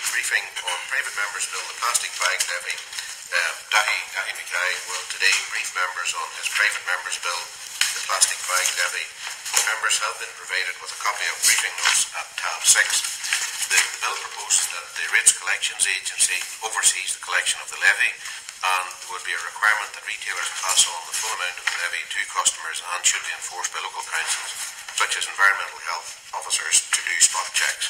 public briefing on private members' bill, the plastic bag levy, Daithí McKay will today brief members on his private members' bill, the plastic bag levy. Members have been provided with a copy of briefing notes at tab 6. The bill proposes that the Rates Collections Agency oversees the collection of the levy, and there would be a requirement that retailers pass on the full amount of the levy to customers, and should be enforced by local councils, such as environmental health officers, to do spot checks.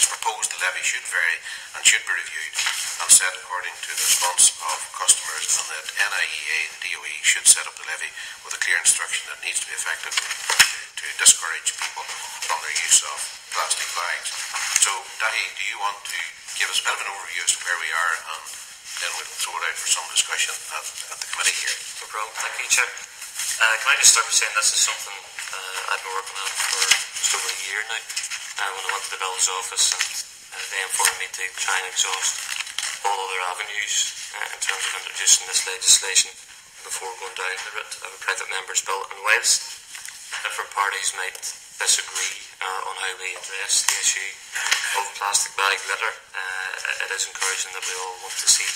It's proposed the levy should vary and should be reviewed and set according to the response of customers, and that NIEA and DOE should set up the levy with a clear instruction that needs to be effective to discourage people from their use of plastic bags. So, Daithí, do you want to give us a bit of an overview as to where we are, and then we'll throw it out for some discussion at the committee here? No problem. Thank you, Chair. Can I just start by saying this is something I've been working on for just over a year now, when I went to the Bill's office, and they informed me to try and exhaust all other avenues in terms of introducing this legislation before going down the route of a private member's bill. And whilst different parties might disagree on how we address the issue of plastic bag litter, it is encouraging that we all want to see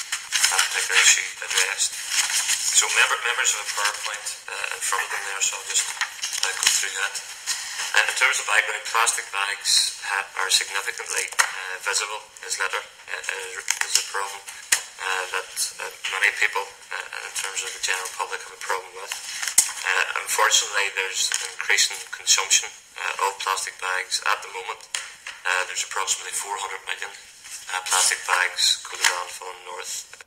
that particular issue addressed. So members have a PowerPoint in front of them there, so I'll just go through that. In terms of background, plastic bags are significantly visible as litter. It is a problem that many people, in terms of the general public, have a problem with. Unfortunately, there's increasing consumption of plastic bags at the moment. There's approximately 400 million plastic bags going to landfill in North